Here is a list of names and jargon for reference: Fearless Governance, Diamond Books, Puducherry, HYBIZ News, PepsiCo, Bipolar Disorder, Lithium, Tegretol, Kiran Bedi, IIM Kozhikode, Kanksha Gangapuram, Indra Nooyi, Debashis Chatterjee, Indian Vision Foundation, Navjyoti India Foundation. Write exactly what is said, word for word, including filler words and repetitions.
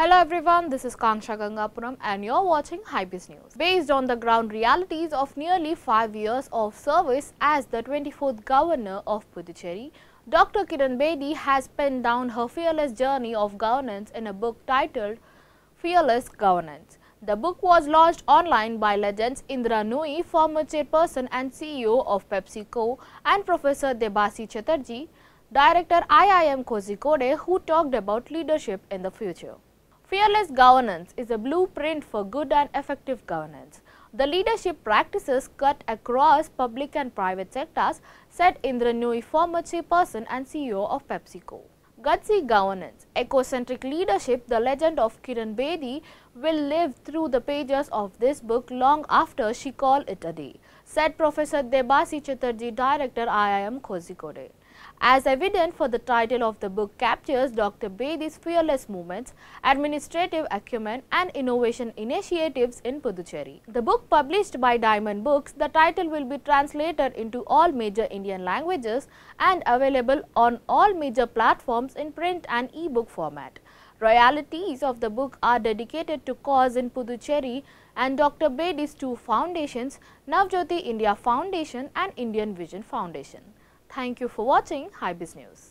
Hello everyone, this is Kanksha Gangapuram and you're watching HYBIZ News. Based on the ground realities of nearly five years of service as the twenty-fourth Governor of Puducherry, Doctor Kiran Bedi has penned down her fearless journey of governance in a book titled Fearless Governance. The book was launched online by legends Indra Nooyi, former chairperson and C E O of PepsiCo, and Professor Debashis Chatterjee, Director I I M Kozhikode, who talked about leadership in the future. Fearless governance is a blueprint for good and effective governance. The leadership practices cut across public and private sectors, said Indra Nooyi, former chairperson and C E O of PepsiCo. Gutsy governance, ecocentric leadership, the legend of Kiran Bedi will live through the pages of this book long after she called it a day, said Professor Debashis Chatterjee, Director I I M Kozhikode. As evident for the title of the book captures Doctor Bedi's fearless movements, administrative acumen and innovation initiatives in Puducherry. The book published by Diamond Books, the title will be translated into all major Indian languages and available on all major platforms in print and e-book format. Royalties of the book are dedicated to cause in Puducherry and Doctor Bedi's two foundations, Navjyoti India Foundation and Indian Vision Foundation. Thank you for watching HYBIZ News.